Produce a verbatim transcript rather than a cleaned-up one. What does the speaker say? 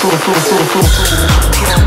Cool, cool, cool, cool.